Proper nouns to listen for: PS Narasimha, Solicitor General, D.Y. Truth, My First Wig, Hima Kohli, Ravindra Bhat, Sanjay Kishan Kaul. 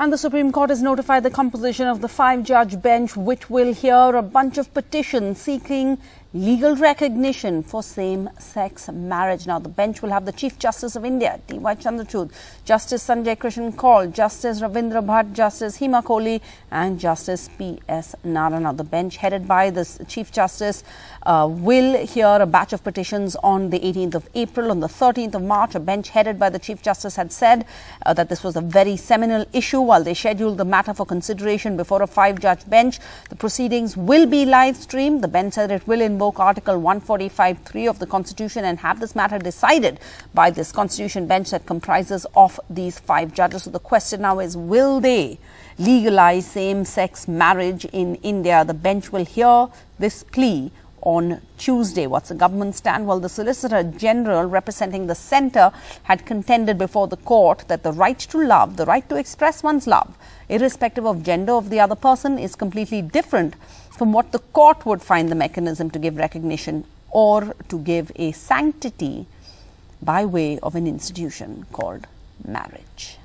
And the Supreme Court has notified the composition of the five-judge bench, which will hear a bunch of petitions seeking legal recognition for same-sex marriage. Now, the bench will have the Chief Justice of India, D.Y. Truth, Justice Sanjay Kishan Kaul, Justice Ravindra Bhat, Justice Hima Kohli, and Justice PS Narasimha. Now, the bench headed by the Chief Justice will hear a batch of petitions on the 18th of April. On the 13th of March, a bench headed by the Chief Justice had said that this was a very seminal issue. While they scheduled the matter for consideration before a five-judge bench, the proceedings will be live-streamed. The bench said it will invoke Article 145(3) of the Constitution and have this matter decided by this Constitution bench that comprises of these five judges. So the question now is, will they legalize same-sex marriage in India? The bench will hear this plea on Tuesday. What's the government's stand? Well, the Solicitor General representing the centre had contended before the court that the right to love, the right to express one's love, irrespective of gender of the other person, is completely different from what the court would find the mechanism to give recognition or to give a sanctity by way of an institution called marriage.